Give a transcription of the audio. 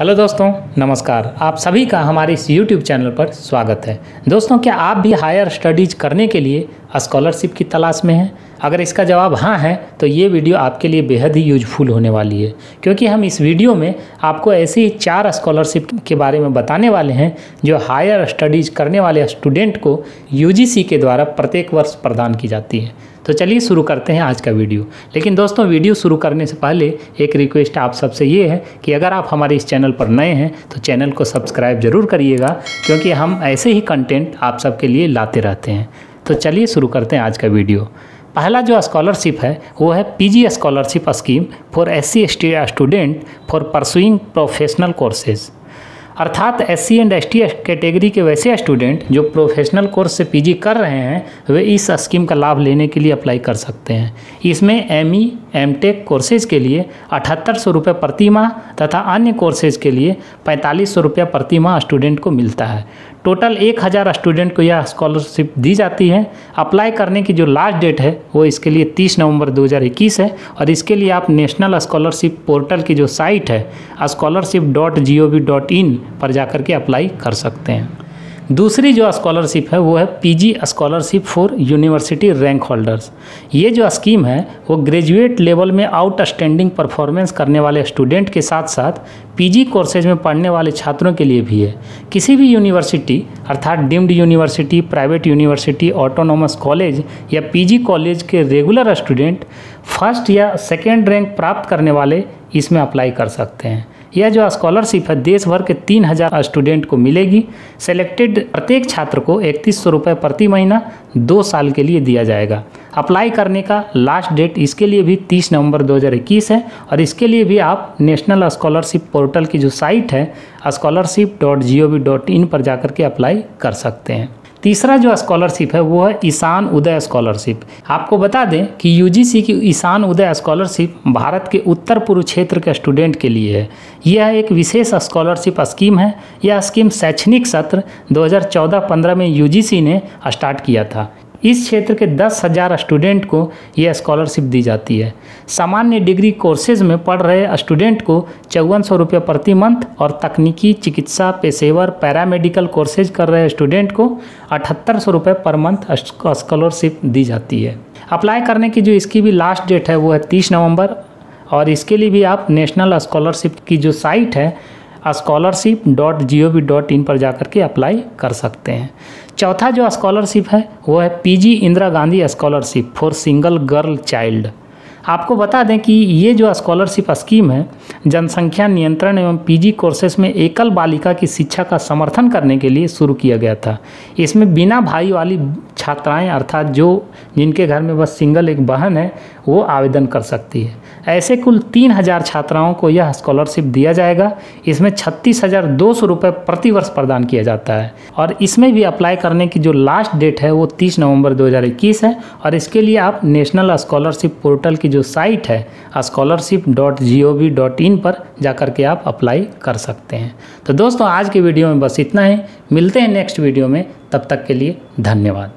Hello दोस्तों, नमस्कार। आप सभी का हमारे इस YouTube चैनल पर स्वागत है। दोस्तों, क्या आप भी हायर स्टडीज़ करने के लिए स्कॉलरशिप की तलाश में हैं? अगर इसका जवाब हाँ है तो ये वीडियो आपके लिए बेहद ही यूजफुल होने वाली है, क्योंकि हम इस वीडियो में आपको ऐसे ही 4 स्कॉलरशिप के बारे में बताने वाले हैं जो हायर स्टडीज़ करने वाले स्टूडेंट को UGC के द्वारा प्रत्येक वर्ष प्रदान की जाती है। तो चलिए शुरू करते हैं आज का वीडियो। लेकिन दोस्तों, वीडियो शुरू करने से पहले एक रिक्वेस्ट आप सबसे ये है कि अगर आप हमारे इस चैनल पर नए हैं तो चैनल को सब्सक्राइब ज़रूर करिएगा, क्योंकि हम ऐसे ही कंटेंट आप सबके लिए लाते रहते हैं। तो चलिए शुरू करते हैं आज का वीडियो। पहला जो स्कॉलरशिप है वो है PG scholarship scheme for SC student for pursuing professional courses, अर्थात SC एंड ST कैटेगरी के वैसे स्टूडेंट जो प्रोफेशनल कोर्स से PG कर रहे हैं, वे इस स्कीम का लाभ लेने के लिए अप्लाई कर सकते हैं। इसमें ME, MTech कोर्सेज़ के लिए 7800 रुपये प्रति माह तथा अन्य कोर्सेज़ के लिए 4500 रुपये प्रति माह स्टूडेंट को मिलता है। टोटल 1000 स्टूडेंट को यह स्कॉलरशिप दी जाती है। अप्लाई करने की जो लास्ट डेट है वो इसके लिए 30 नवंबर 2021 है, और इसके लिए आप नेशनल स्कॉलरशिप पोर्टल की जो साइट है scholarships.gov.in पर जाकर के अप्लाई कर सकते हैं। दूसरी जो स्कॉलरशिप है वो है PG scholarship for university rank holders. ये जो स्कीम है वो ग्रेजुएट लेवल में आउटस्टैंडिंग परफॉर्मेंस करने वाले स्टूडेंट के साथ साथ PG कोर्सेज में पढ़ने वाले छात्रों के लिए भी है। किसी भी यूनिवर्सिटी अर्थात deemed university, private university, autonomous college या PG कॉलेज के रेगुलर स्टूडेंट फर्स्ट या सेकेंड रैंक प्राप्त करने वाले इसमें अप्लाई कर सकते हैं। यह जो स्कॉलरशिप है देश भर के 3000 स्टूडेंट को मिलेगी। सेलेक्टेड प्रत्येक छात्र को 3100 रुपये प्रति महीना 2 साल के लिए दिया जाएगा। अप्लाई करने का लास्ट डेट इसके लिए भी 30 नवंबर 2021 है, और इसके लिए भी आप नेशनल स्कॉलरशिप पोर्टल की जो साइट है scholarship.gov.in पर जाकर के अप्लाई कर सकते हैं। तीसरा जो स्कॉलरशिप है वो है ईशान उदय स्कॉलरशिप। आपको बता दें कि UGC की ईशान उदय स्कॉलरशिप भारत के उत्तर पूर्व क्षेत्र के स्टूडेंट के लिए है। यह एक विशेष स्कॉलरशिप स्कीम है। यह स्कीम शैक्षणिक सत्र 2014-15 में UGC ने स्टार्ट किया था। इस क्षेत्र के 10,000 स्टूडेंट को यह स्कॉलरशिप दी जाती है। सामान्य डिग्री कोर्सेज में पढ़ रहे स्टूडेंट को 5400 रुपये प्रति मंथ, और तकनीकी, चिकित्सा, पेशेवर, पैरामेडिकल कोर्सेज कर रहे स्टूडेंट को 7800 रुपये पर मंथ स्कॉलरशिप दी जाती है। अप्लाई करने की जो इसकी भी लास्ट डेट है वो है 30 नवंबर, और इसके लिए भी आप नेशनल स्कॉलरशिप की जो साइट है scholarship.gov.in पर जाकर के अप्लाई कर सकते हैं। चौथा जो स्कॉलरशिप है वो है PG Indira Gandhi scholarship for single girl child. आपको बता दें कि ये जो स्कॉलरशिप स्कीम है जनसंख्या नियंत्रण एवं PG कोर्सेस में एकल बालिका की शिक्षा का समर्थन करने के लिए शुरू किया गया था। इसमें बिना भाई वाली छात्राएं अर्थात जिनके घर में बस सिंगल एक बहन है वो आवेदन कर सकती है। ऐसे कुल 3000 छात्राओं को यह स्कॉलरशिप दिया जाएगा। इसमें 36,200 रुपये प्रतिवर्ष प्रदान किया जाता है, और इसमें भी अप्लाई करने की जो लास्ट डेट है वो 30 नवंबर 2021 है, और इसके लिए आप नेशनल स्कॉलरशिप पोर्टल की जो साइट है scholarship.gov.in पर जाकर के आप अप्लाई कर सकते हैं। तो दोस्तों, आज के वीडियो में बस इतना ही। मिलते हैं नेक्स्ट वीडियो में, तब तक के लिए धन्यवाद।